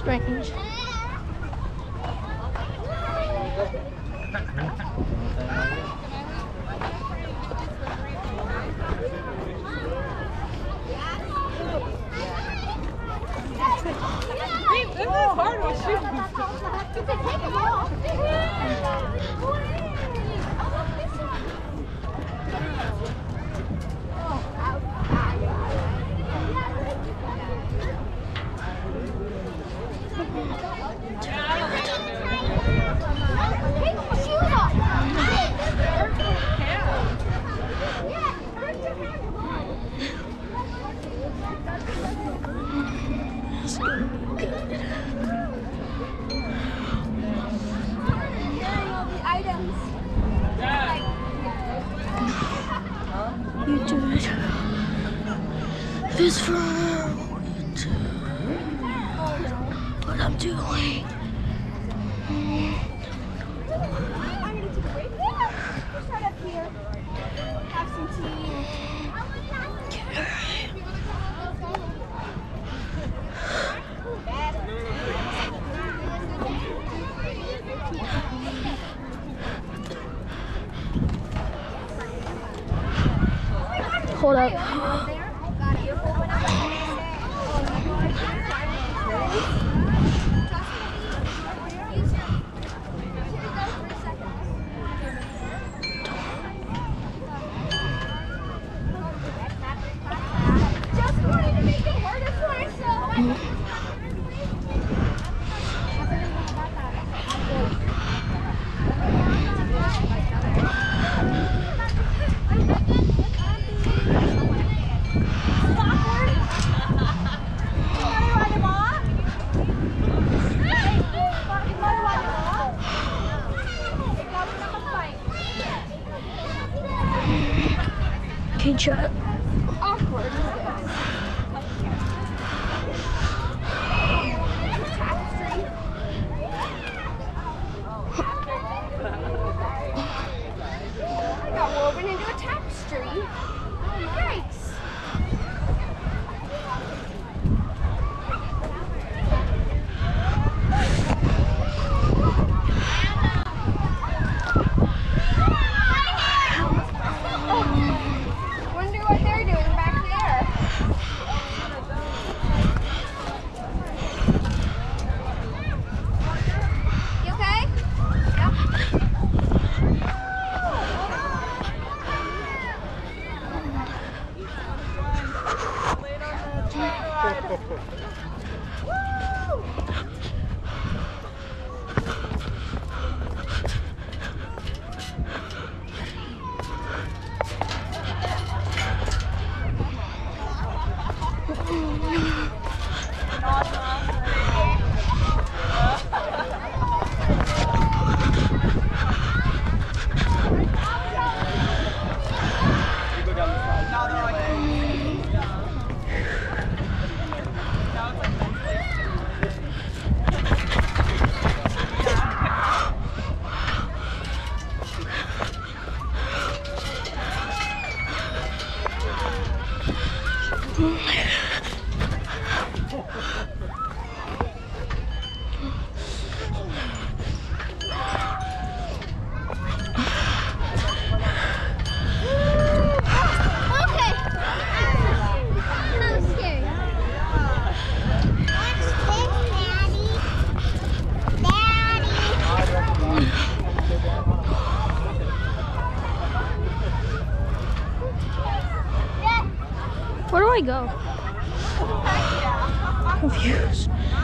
Strange. This for what you do, what I'm doing. I'm gonna take a break. Just right up here. Have some tea. All right. Hold up. Shut awkward. I got woven into a tapestry. Yikes. Where do I go? Confused. I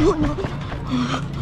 No, no.